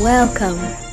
Welcome.